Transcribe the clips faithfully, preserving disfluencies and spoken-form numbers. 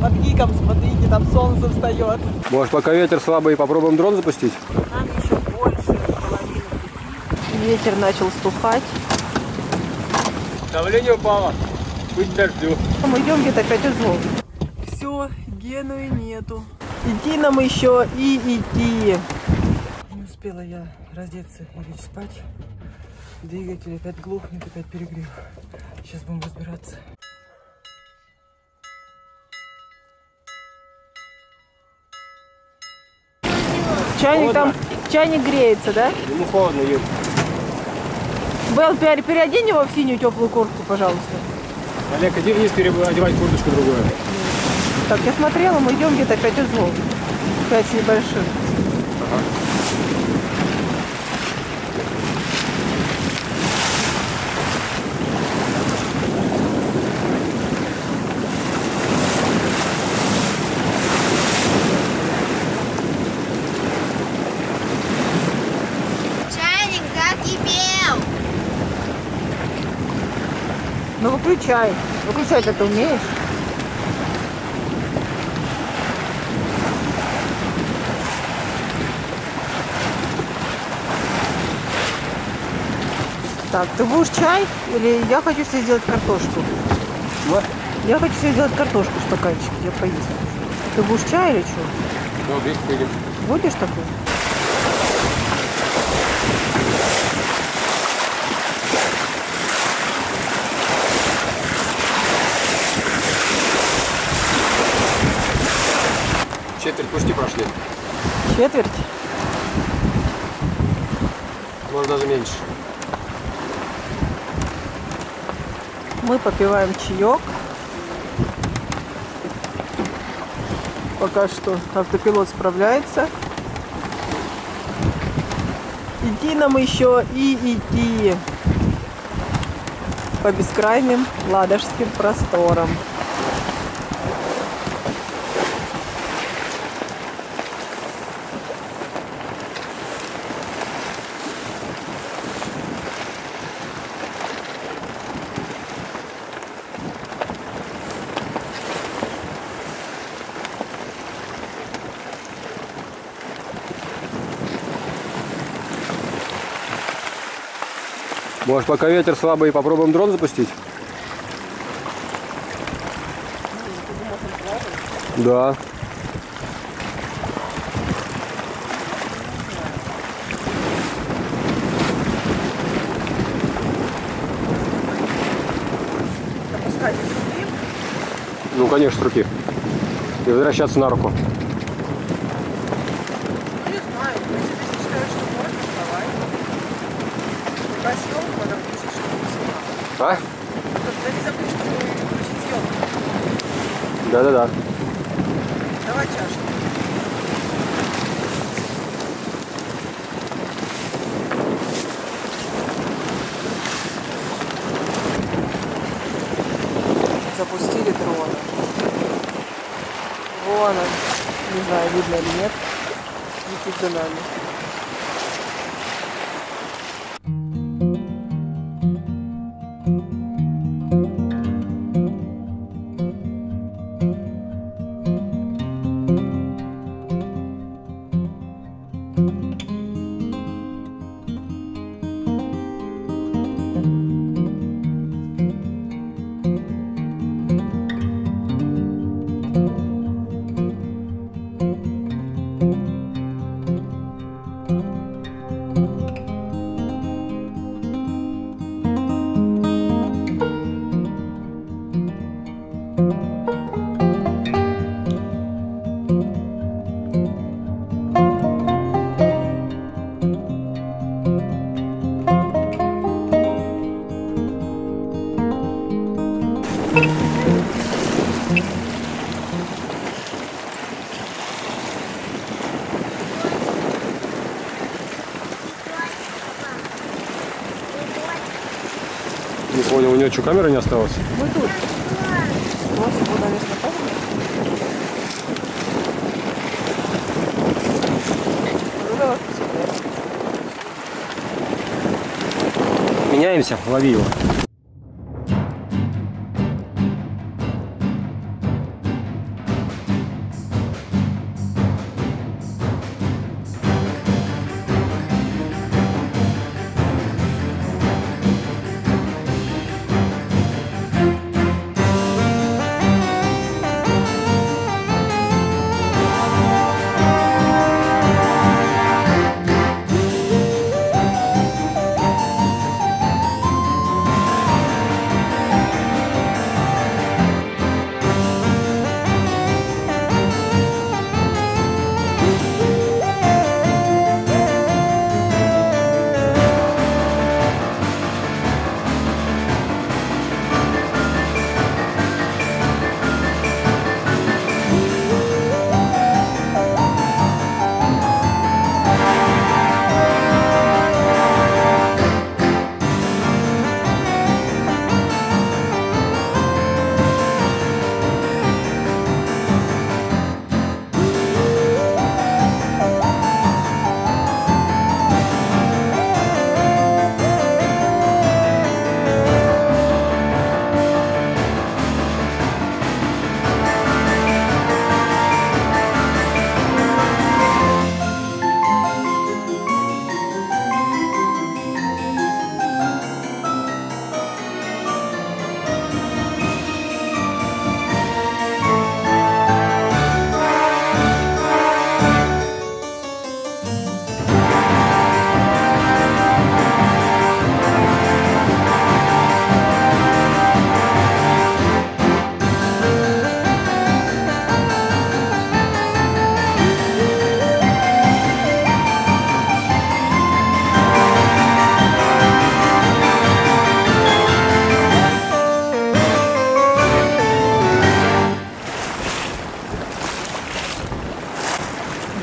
под гиком, смотрите, там солнце встает. Может, пока ветер слабый, попробуем дрон запустить? Нам еще больше половины. Ветер начал стухать. Давление упало. Пусть дождю. Мы идем где-то пять узлов. Все, Генуи нету. Идти нам еще и идти. Не успела я раздеться и лечь спать. Двигатель опять глохнет, опять перегрев. Сейчас будем разбираться. Чайник холодно. Там, чайник греется, да? Ему холодно, Юль. Белл, переодень его в синюю теплую куртку, пожалуйста. Олег, иди вниз, переодевай курточку другую. Так, я смотрела, мы идем где-то пять узлов. пять с небольшим. Ага. Ну выключай. Выключать-то ты умеешь? Так, ты будешь чай или я хочу себе сделать картошку? What? Я хочу себе сделать картошку в стаканчике, я поесть. Ты будешь чай или что? No, big, будешь такой? Четверть пушки прошли. Четверть? Может, даже меньше. Мы попиваем чаек. Пока что автопилот справляется. Идти нам еще и идти по бескрайним ладожским просторам. Может, пока ветер слабый, попробуем дрон запустить? Да. Опускать с руки? Ну, конечно, с руки. И возвращаться на руку. А? Да-да-да. Давай чашку. Запустили дрон. Вон он. Не знаю, видно или нет. Летит за нами. Не понял, у нее что, камеры не осталось? Мы тут. У нас его, наверное, помню. Меняемся, лови его.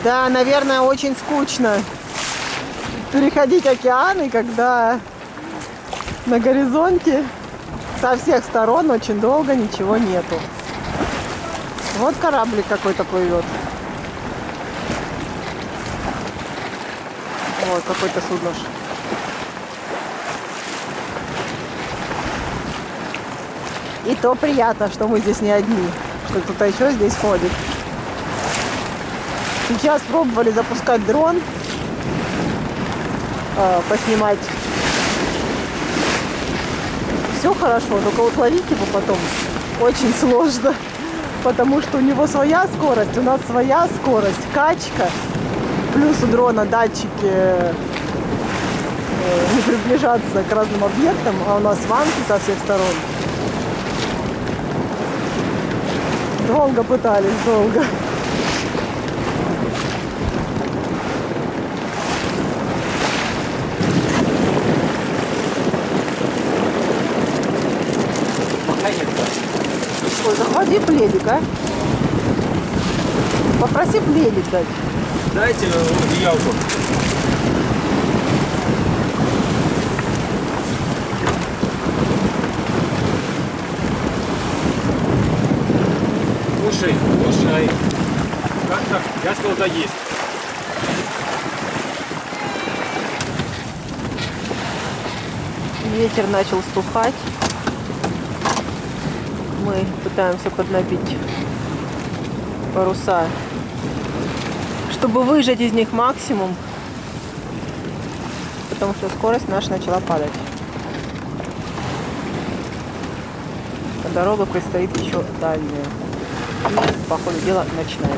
Да, наверное, очень скучно переходить океаны, когда на горизонте со всех сторон очень долго ничего нету. Вот кораблик какой-то плывет. Вот какое-то судно. И то приятно, что мы здесь не одни, что кто-то еще здесь ходит. Сейчас пробовали запускать дрон, э, поснимать. Все хорошо, только вот ловить его потом очень сложно, потому что у него своя скорость, у нас своя скорость, качка. Плюс у дрона датчики э, не приближаться к разным объектам, а у нас ванки со всех сторон. Долго пытались, долго. Ой, захвати пледик, а? Попроси пледик дать. Дайте ялку. Слушай, слушай. Как так? Я сказал, да есть. Ветер начал стухать. Мы пытаемся поднабить паруса, чтобы выжать из них максимум, потому что скорость наша начала падать. А дорога предстоит еще дальняя. И, по ходу дела, ночная.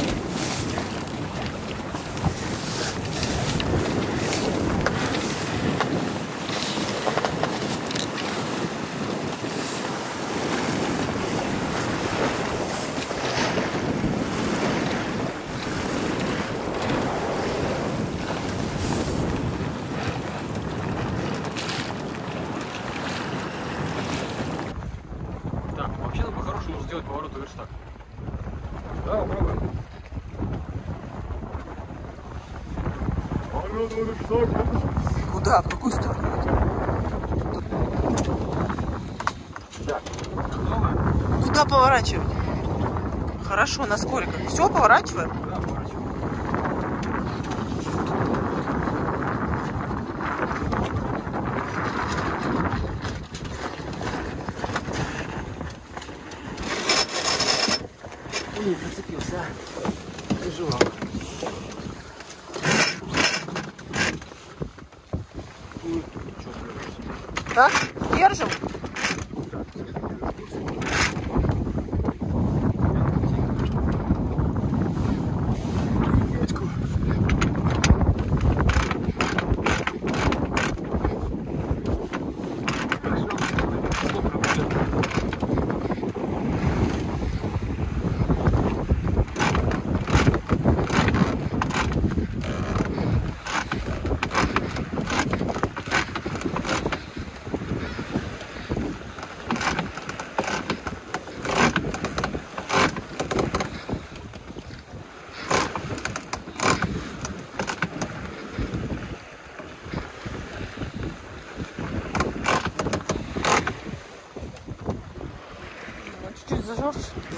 Куда? В какую сторону? Да. Куда поворачивать? Хорошо, насколько? Все, поворачиваем? Да, поворачиваем. Блин, зацепился, а? Переживал. Так, держим.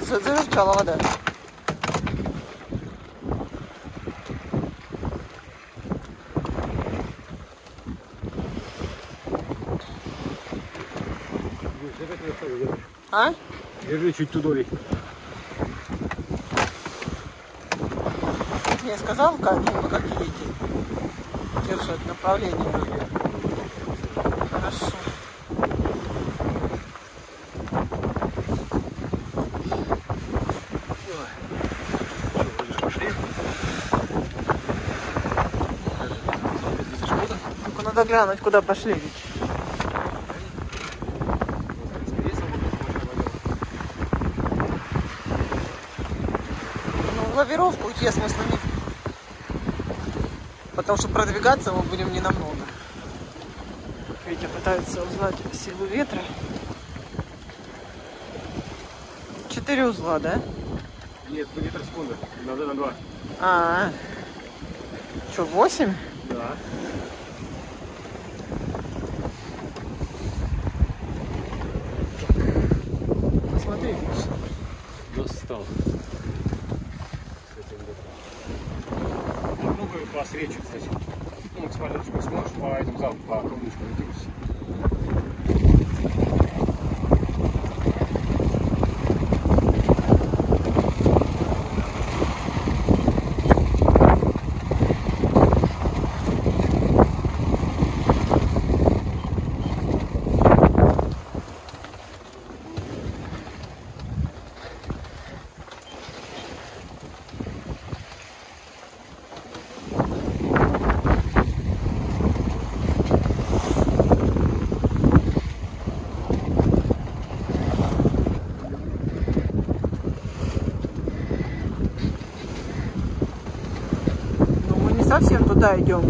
Зажурчала вода. А? Держи чуть тудори. Я сказал, как, ну, как видите, держать направление. Хорошо. Надо глянуть, куда пошли. Ну, в лавировку уйти я смысла нет. Потому что продвигаться мы будем не намного. Видите, пытаются узнать силу ветра. Четыре узла, да? Нет, ветер с фонда. Надо на два. А-а-а. Что, восемь? Да. Посмотри. Достал. Ну-ка, по встрече, кстати. Ну, смотри, что сможешь по этим залам, по кругушкам идти. Совсем туда идем.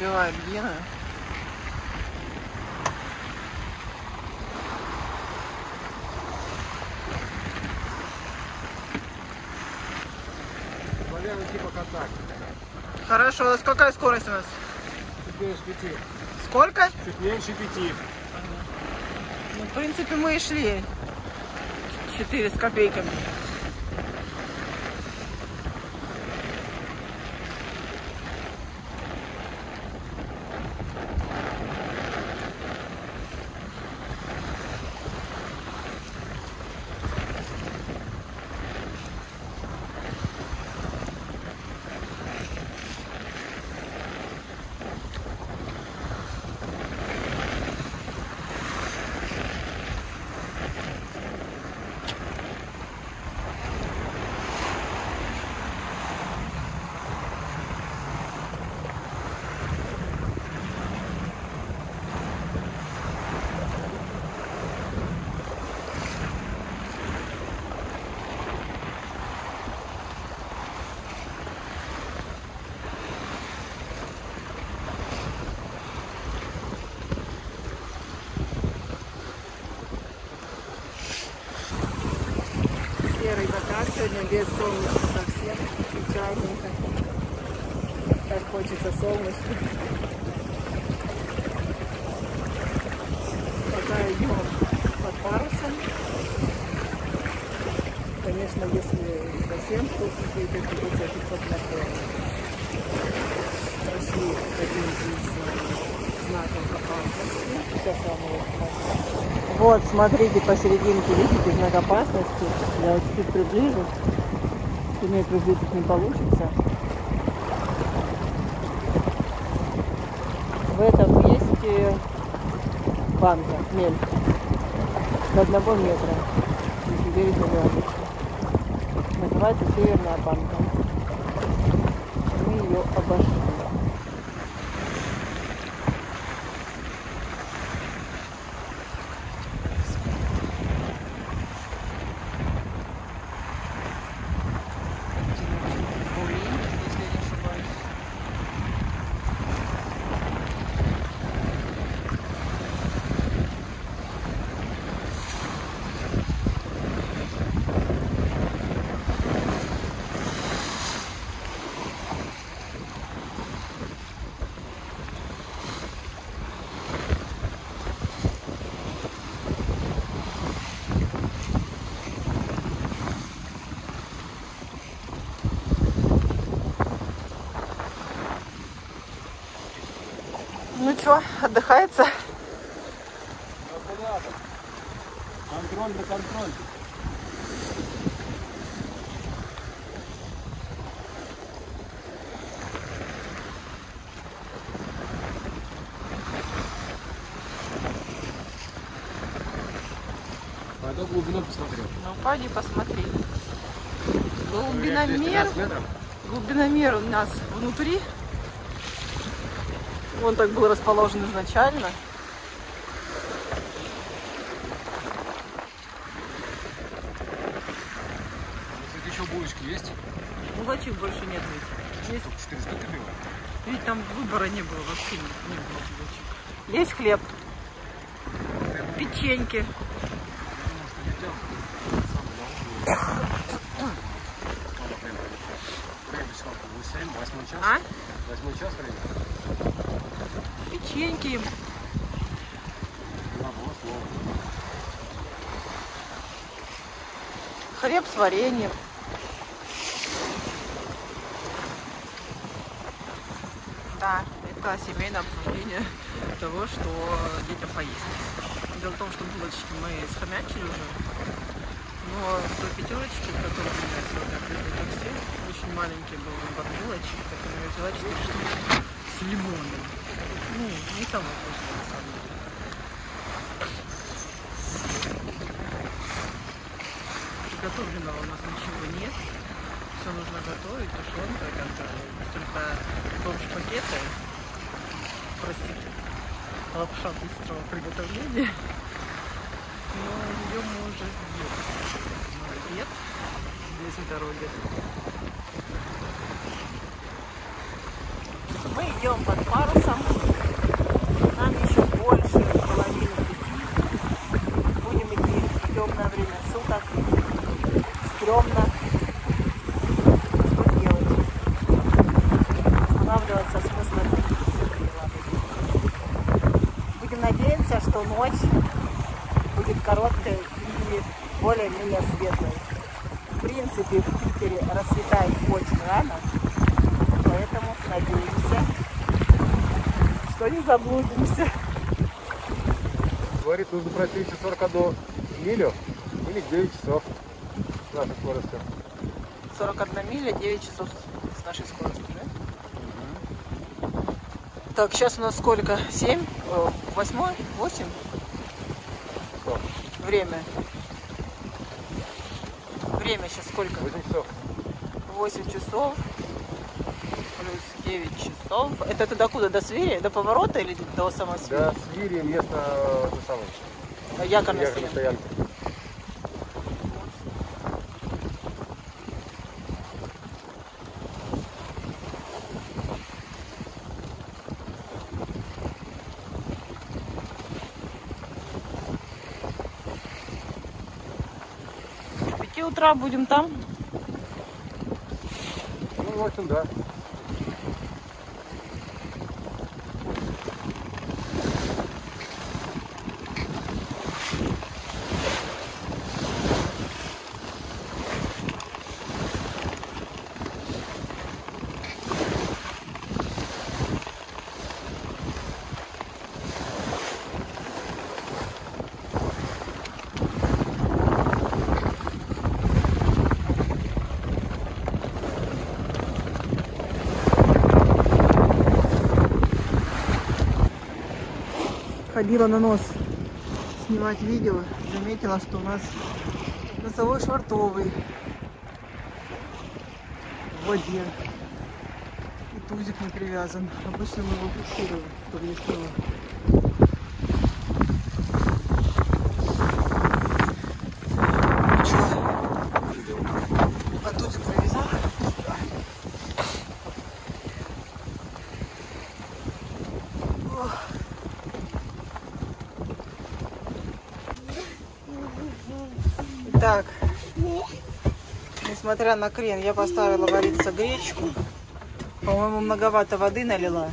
Набивает гены. Наверное, типа контакт. Хорошо, а какая скорость у нас? Чуть меньше пяти. Сколько? Чуть меньше пяти. Ага. Ну, в принципе, мы и шли. Четыре с копейками. Сегодня без солнышка совсем, печальненько, так хочется солнышко. Пока идем под парусом, конечно, если совсем толстенькие, то это будет под парусом. Прошли один из знаков опасности. Вот, смотрите, посерединке видите знак опасности. Я чуть-чуть приближу. Мне приблизить не получится. В этом есть банка, мель. До одного метра. Если верить в называется Северная банка. Мы ее обошли. Что, отдыхается? Контроль на контроль. то глубину посмотрел. Ну, пойди посмотри. Глубиномер. Глубиномер у нас внутри. Он так был расположен изначально. Кстати, еще булочки есть? Булочек больше нет ведь. Есть? Только четыре штуки пива. Ведь там выбора не было вообще. Не было булочек. Есть хлеб. Печеньки. А? Восьмой час время. Печеньки. Хлеб с вареньем. Да, это семейное обсуждение того, что детям поесть. Дело в том, что булочки мы схомячили уже, но до пятерочки, которые у меня сегодня открыли такси, очень маленький был набор булочек, поэтому я взяла четыре штуки с лимоном. Ну, не самое вкусное, на самом деле. Приготовленного у нас ничего нет, все нужно готовить, тушенка, только помощь пакета, простите. Лапша быстрого приготовления, но ее мы уже сделали. Обед здесь в дороге. Мы идем под парусом, нам еще больше половины пути. Будем идти в темное время суток, стрёмно. Что делать? Останавливаться смысла нет. Надеемся, что ночь будет короткой и более-менее светлой. В принципе, в Питере расцветает очень рано, поэтому надеемся, что не заблудимся. Говорит, нужно пройти еще сорок до милю или девять часов с нашей скоростью. сорок одна миля, девять часов с нашей скоростью, да? Угу. Так, сейчас у нас сколько? семь? Восьмой? Восемь? Время. Время сейчас сколько? Восемь часов. Восемь часов. Плюс девять часов. Это ты докуда? До Свири? До поворота или до самого Свири? До Свири место до самого. Якорная стоянка. Утра будем там? Ну, вот он, да. Ходила на нос снимать видео, заметила, что у нас носовой швартовый в воде и тузик не привязан. Обычно мы его фиксируем, чтобы не стало. Что? А тузик привязал? Так, несмотря на крен, я поставила вариться гречку. По-моему, многовато воды налила.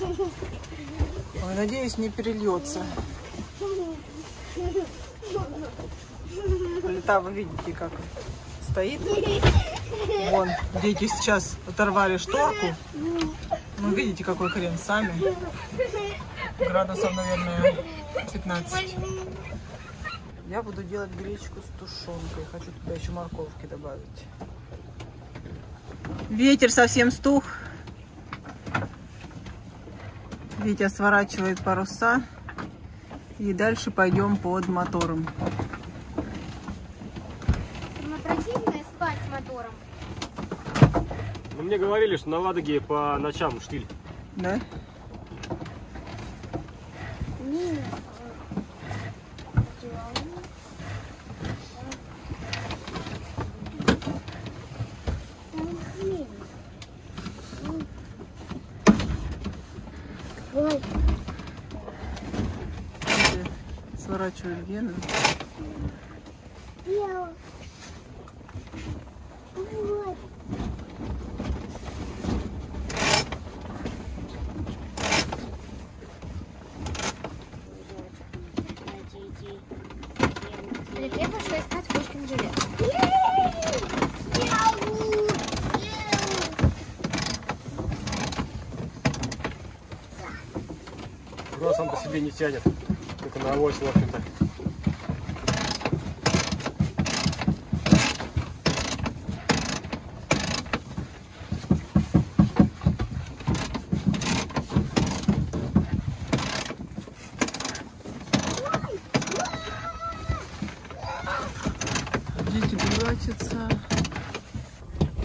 Ой, надеюсь, не перельется. Плита, вы видите, как стоит. Вон, дети сейчас оторвали шторку. Ну, видите, какой крен сами. Градусов, наверное, пятнадцать. Я буду делать гречку с тушенкой. Хочу туда еще морковки добавить. Ветер совсем стух. Витя сворачивает паруса. И дальше пойдем под мотором. забором. Ну, мне говорили, что на Ладоге по ночам штиль. Да? Не. Сворачивают гены. Я пошла искать кошкин жилет. Куда сам по себе не тянет. Только на авось лапнет.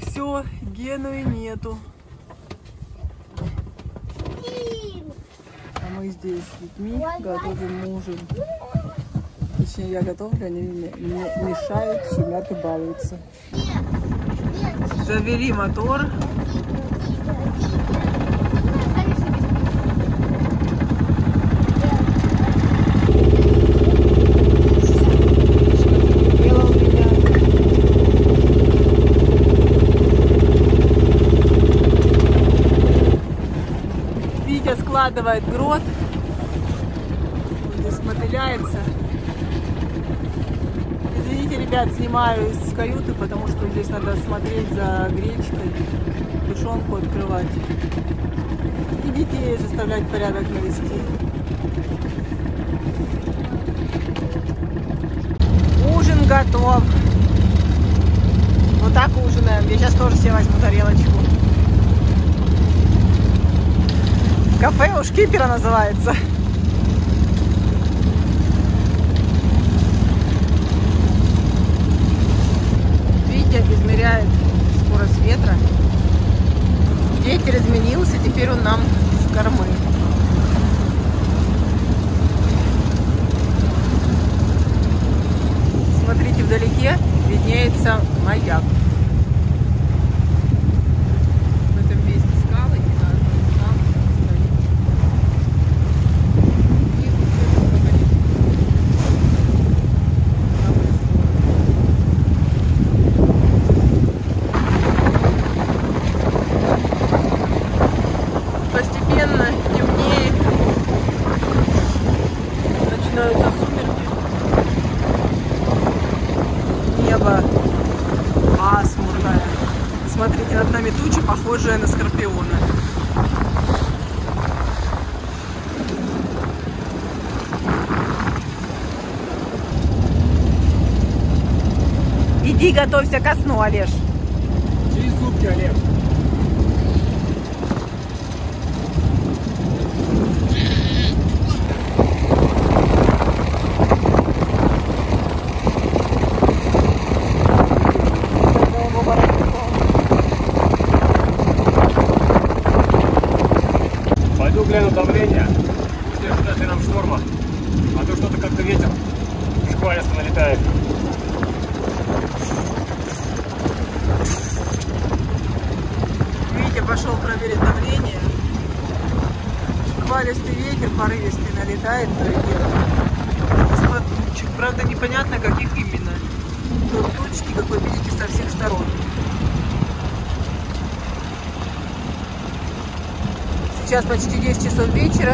Все, Гену и нету. А мы здесь с детьми готовим ужин. Точнее, я готовлю, они мне мешают, шумят и балуются. Завели мотор. Складывает грот, здесь мотыляется. Извините, ребят, снимаю из каюты, потому что здесь надо смотреть за гречкой, тушенку открывать и детей заставлять порядок навести. Ужин готов. Вот так ужинаем. Я сейчас тоже себе возьму тарелочку. Кафе у шкипера называется. Витя измеряет скорость ветра. Ветер изменился, теперь он нам с кормы. Смотрите, вдалеке виднеется маяк. Смотрите, над нами туча, похожая на скорпиона. Иди, готовься ко сну, Олеж. Через зубки, Олеж. Гляну давление, если ожидать ли нам шторма, а то что-то как-то ветер шквалисто налетает. Витя пошел проверить давление. Шквалистый ветер, порывистый, налетает на реке. Правда, непонятно, каких именно. Тут тучки, как вы видите, со всех сторон. Сейчас почти десять часов вечера.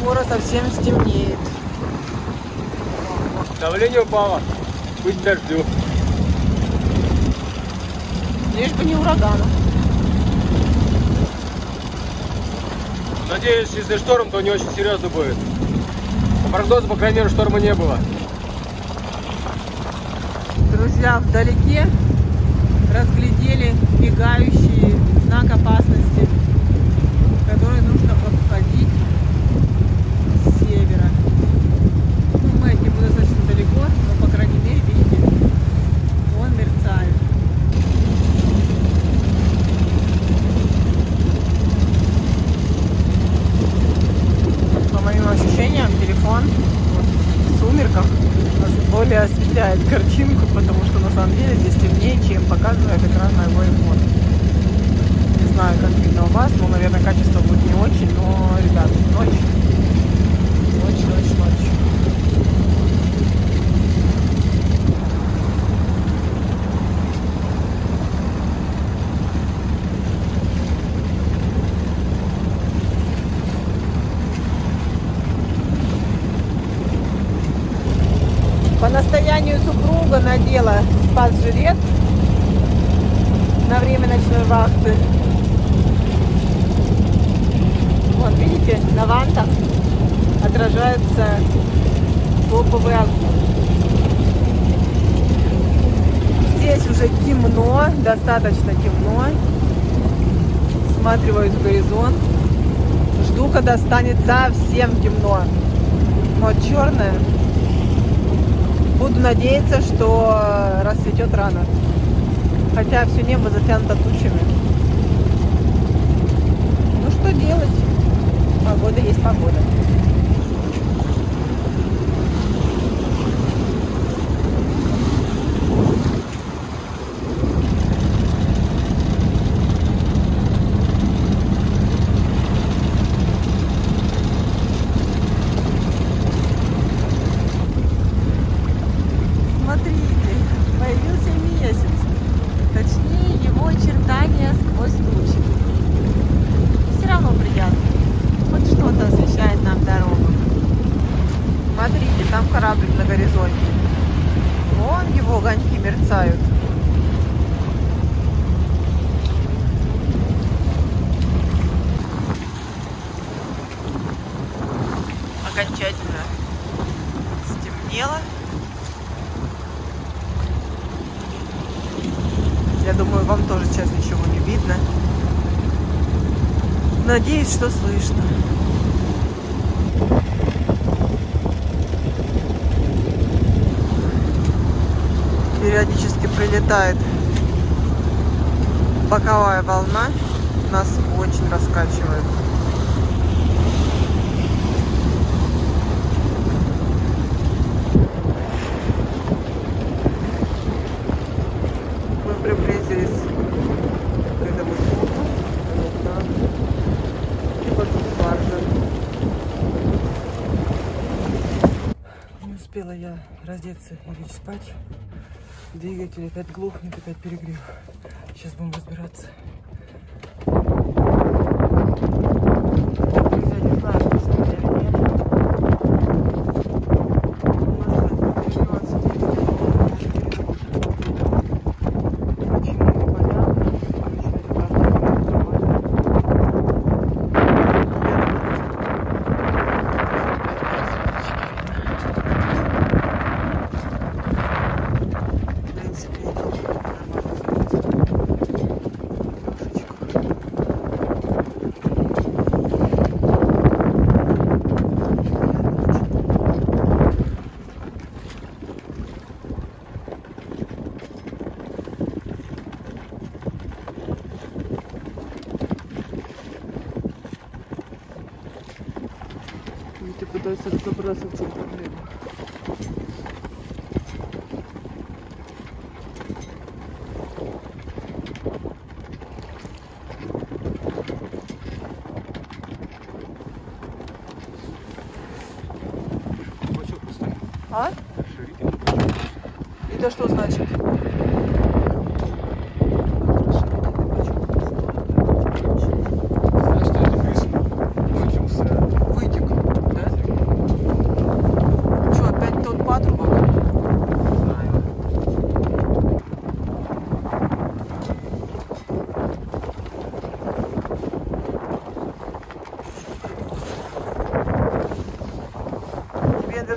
Скоро совсем стемнеет. Давление упало. Пусть дождю. Лишь бы не урагана. Надеюсь, если шторм, то не очень серьезно будет. По прогнозу, по крайней мере, шторма не было. Друзья, вдалеке разглядели мигающие знак опасности, который нужно обходить с севера. Ну, мы от него достаточно далеко, но, по крайней мере, видите, он класс, ну, наверное, качество будет не очень, но, ребят, ночь, ночь, ночь, ночь. По настоянию супруга надела спас-жилет на время ночной вахты. Вот, видите, на вантах отражается лобовый огонь. Здесь уже темно, достаточно темно. Всматриваюсь в горизонт. Жду, когда станет совсем темно. Вот черное. Буду надеяться, что расцветет рано. Хотя все небо затянуто тучами. Ну что делать? Погода есть погода. Окончательно стемнело. Я думаю, вам тоже сейчас ничего не видно. Надеюсь, что слышно. Периодически прилетает боковая волна. Нас очень раскачивает. Я раздеться и лечь спать. Двигатель опять глохнет, опять перегрев. Сейчас будем разбираться. Пытаются разобраться в эту проблему. А? Это что значит?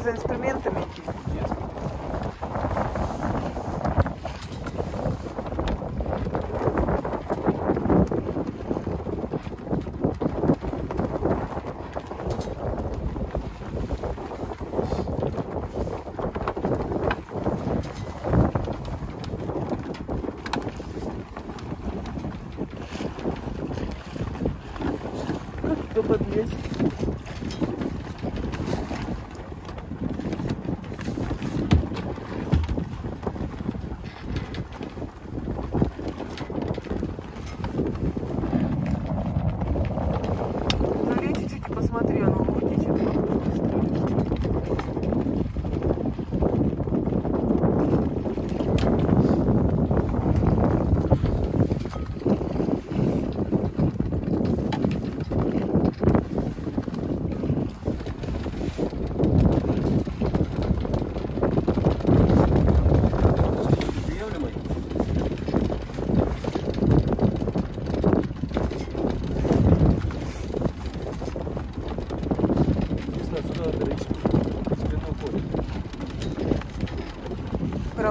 За инструментами идти. Кто подъезд?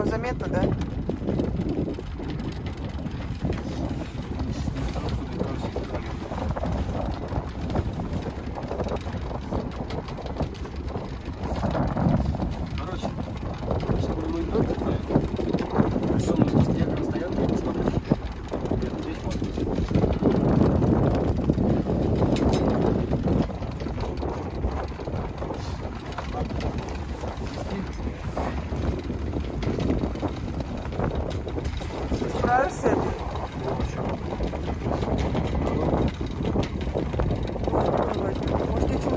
заметно, да?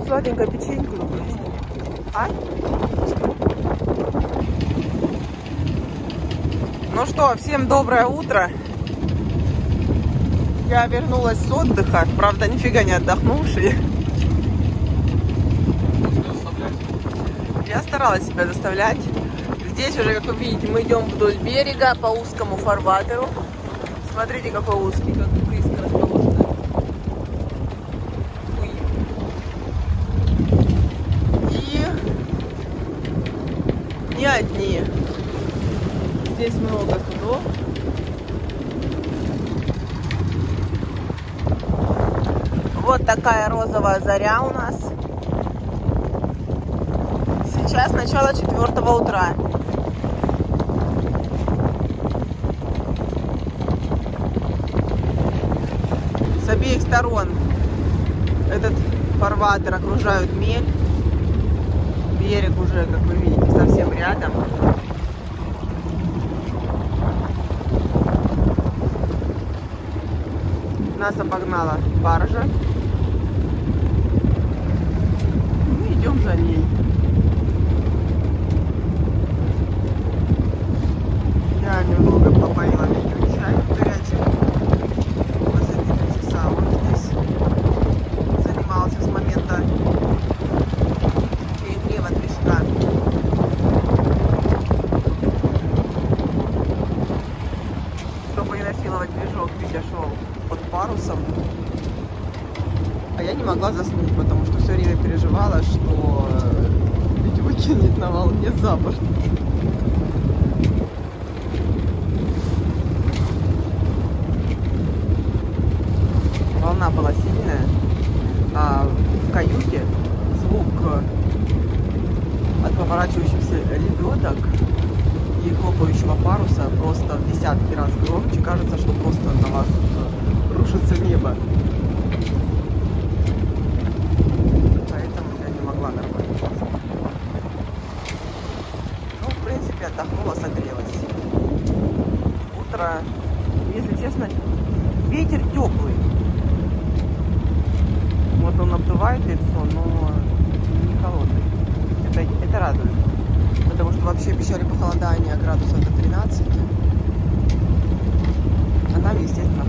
Сладенькая печенька. А? Ну что, всем доброе утро. Я вернулась с отдыха. Правда, нифига не отдохнувшие. Я старалась себя заставлять. Здесь уже, как вы видите, мы идем вдоль берега по узкому фарватеру. Смотрите, какой узкий, как близко расположен. Одни. Здесь много судов. Вот такая розовая заря у нас. Сейчас начало четвёртого утра. С обеих сторон этот фарватер окружают мель. Берег уже, как вы видите, совсем рядом. Нас обогнала баржа. Мы идем за ней. Я немного попоила ее чай горячий. После три часа он здесь занимался с момента парусом, а я не могла заснуть, потому что все время переживала, что ведь выкинет на волне за борт. Волна была сильная, а в каюте звук от поворачивающихся лебедок и хлопающего паруса просто в десятки раз громче. Кажется, что просто на вас рушится небо. Поэтому я не могла нормально. Ну, в принципе, отдохнула, согрелась. Утро, если честно, ветер теплый. Вот он обдувает лицо, но не холодный. Это, это радует. Потому что вообще обещали похолодание градусов до тринадцати. А нам, естественно,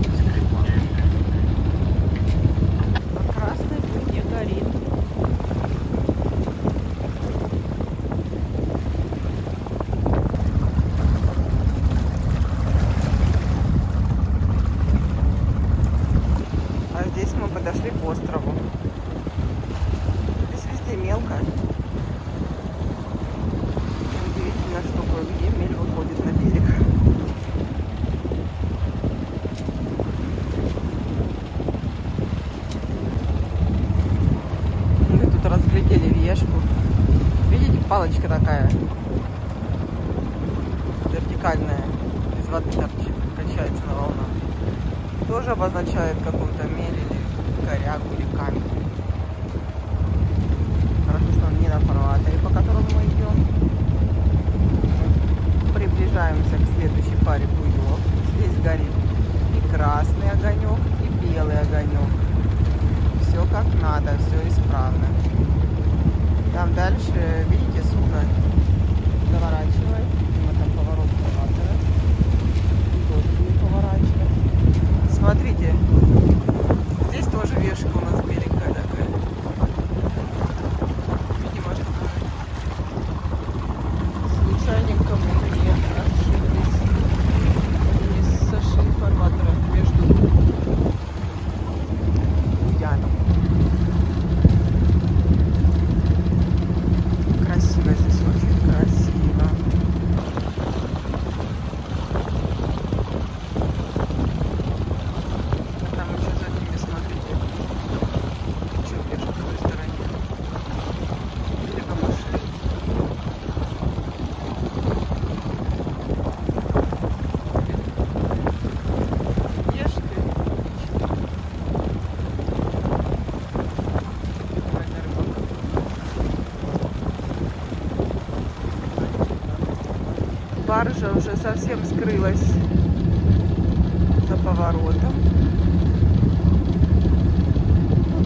палочка такая вертикальная, из воды торчит, качается на волнах. Тоже обозначает какую-то мель или корягу, или камень. Хорошо, что он не на фарватере, по которому мы идем. Приближаемся к следующей паре буйов. Здесь горит и красный огонек, и белый огонек. Все как надо, все исправно. Там дальше, видите, судно заворачивает. Вот там поворот фарватера. Тоже поворачивает. Смотрите, здесь тоже вешка у нас берега такая. Видимо, чтобы случайно кому-то не ошиблись. Или сошли фарватера между яном. Красиво здесь, очень красиво. баржа уже совсем скрылась за поворотом.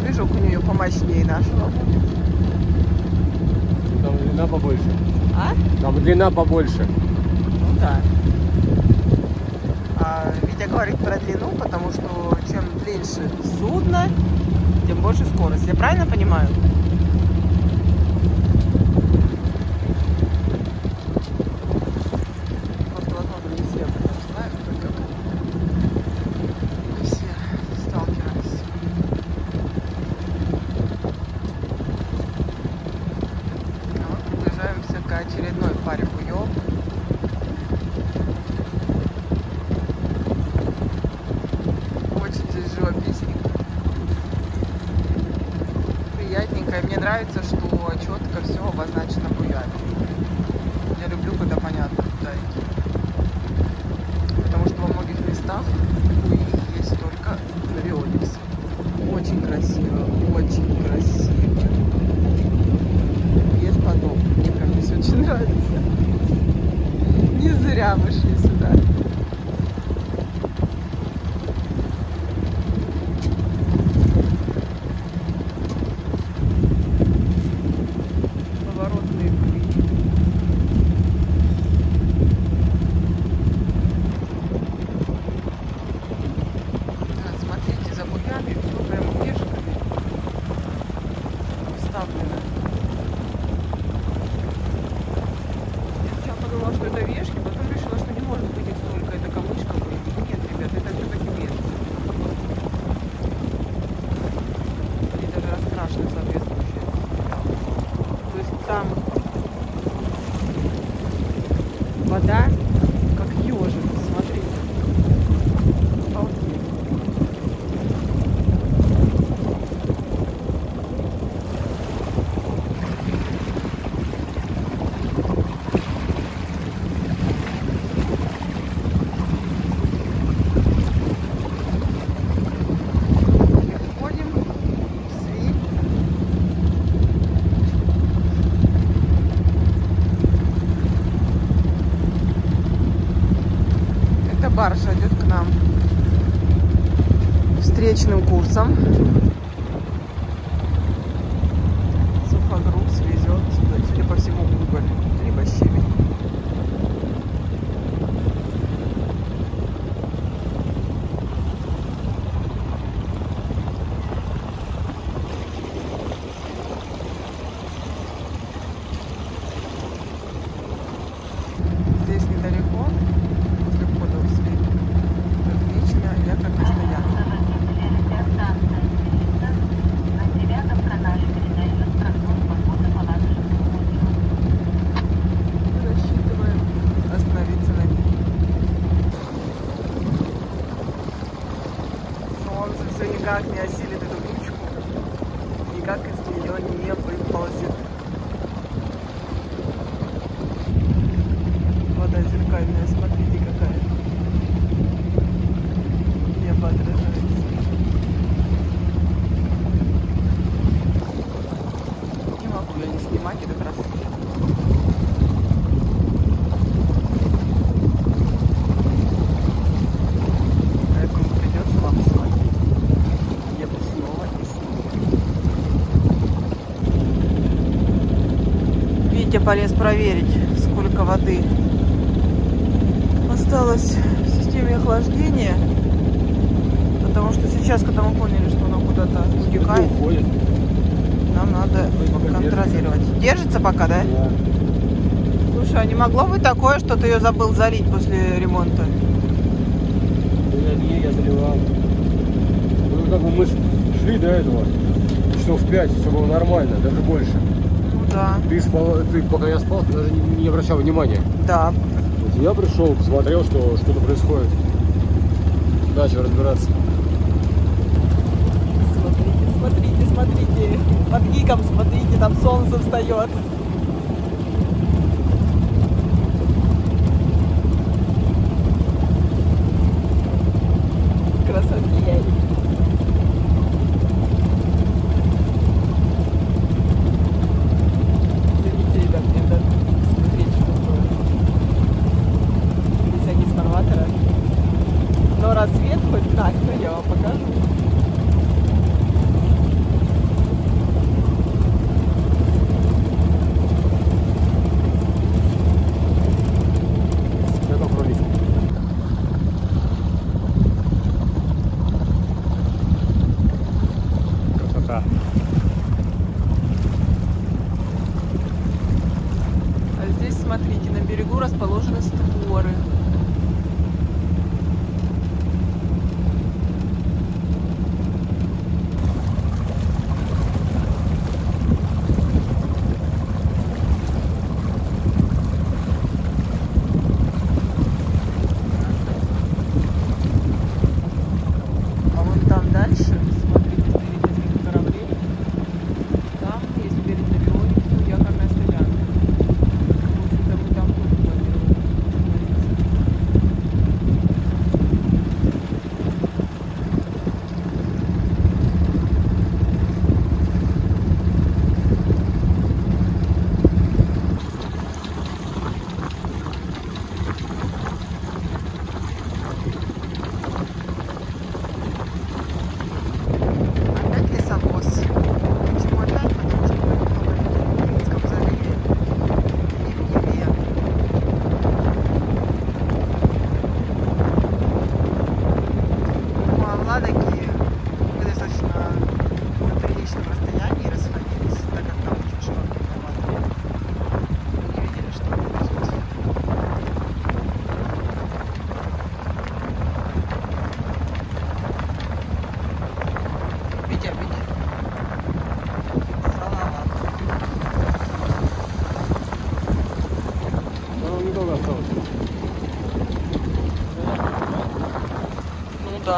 Движок у нее помощнее нашего. Там длина побольше. А? Там длина побольше. Ну да. А, Витя говорит про длину, потому что чем длиннее судно, тем больше скорость. Я правильно понимаю? Баржа идет к нам встречным курсом. Сухогруз везет сюда, судя по всему, уголь, либо щебень. Полез проверить, сколько воды осталось в системе охлаждения, потому что сейчас, когда мы поняли, что она куда-то утекает, нам надо контролировать. Держится. Держится пока, да? Да. Слушай, а не могло быть такое, что ты ее забыл залить после ремонта? Не, я заливал. Ну, как бы мы шли до этого, часов в пять, все было нормально, даже больше. Да. Ты спал, ты, пока я спал, ты даже не, не обращал внимания. Да. Вот я пришел, посмотрел, что что-то происходит. Начал разбираться. Смотрите, смотрите, смотрите. Под гиком, смотрите, там солнце встает. пока. А здесь, смотрите, на берегу расположены створы.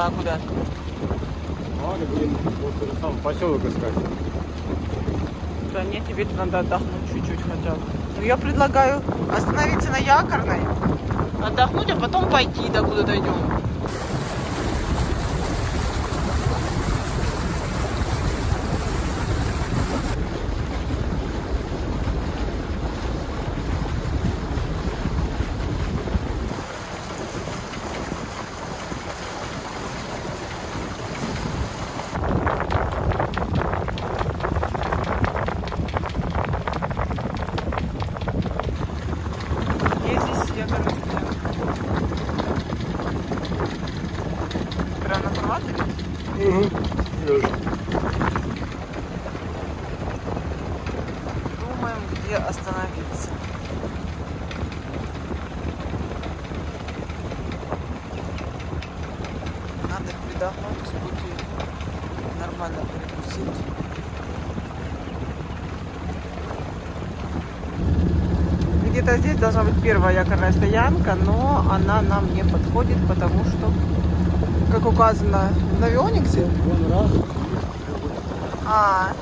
А куда? А, блин, вот сам поселок искать. Да нет, тебе надо отдохнуть чуть-чуть хотя бы. Ну я предлагаю остановиться на якорной, отдохнуть, а потом пойти, до куда дойдем. Где-то здесь должна быть первая якорная стоянка, но она нам не подходит, потому что, как указано, на Виониксе. А.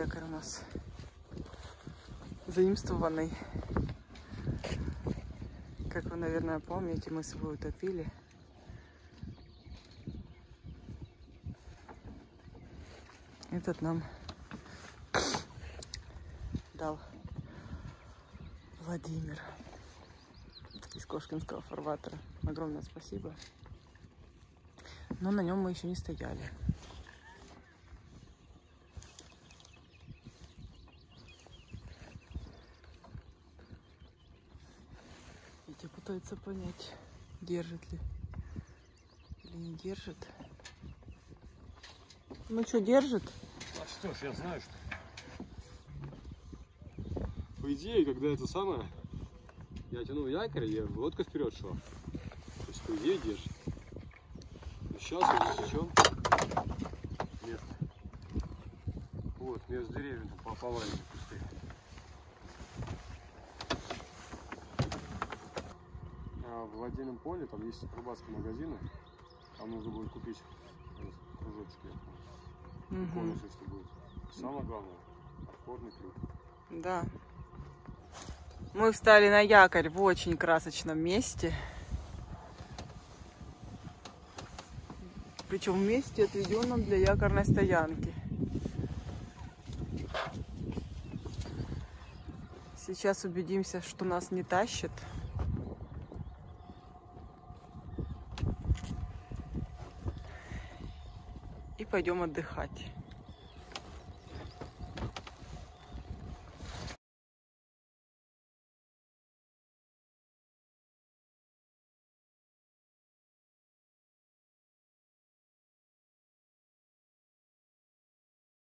Якорь у нас заимствованный. Как вы, наверное, помните, мы с собой утопили. Этот нам дал Владимир из Кошкинского фарватера. Огромное спасибо. Но на нем мы еще не стояли. Пытается понять, держит ли или не держит. Ну что, держит? А что ж, я знаю, что... По идее, когда это самое, я тянул якорь, я лодка вперед шла. То есть, по идее, держит. сейчас засечем место. Вот, между деревьями повалены кусты. А в отдельном поле, там есть рыбацкие магазины, там нужно будет купить кружочки. Угу. Конусы, что будет. Самое главное, отпорный крюк. Да. Мы встали на якорь в очень красочном месте. Причем в месте, отведенном для якорной стоянки. Сейчас убедимся, что нас не тащит. И пойдем отдыхать.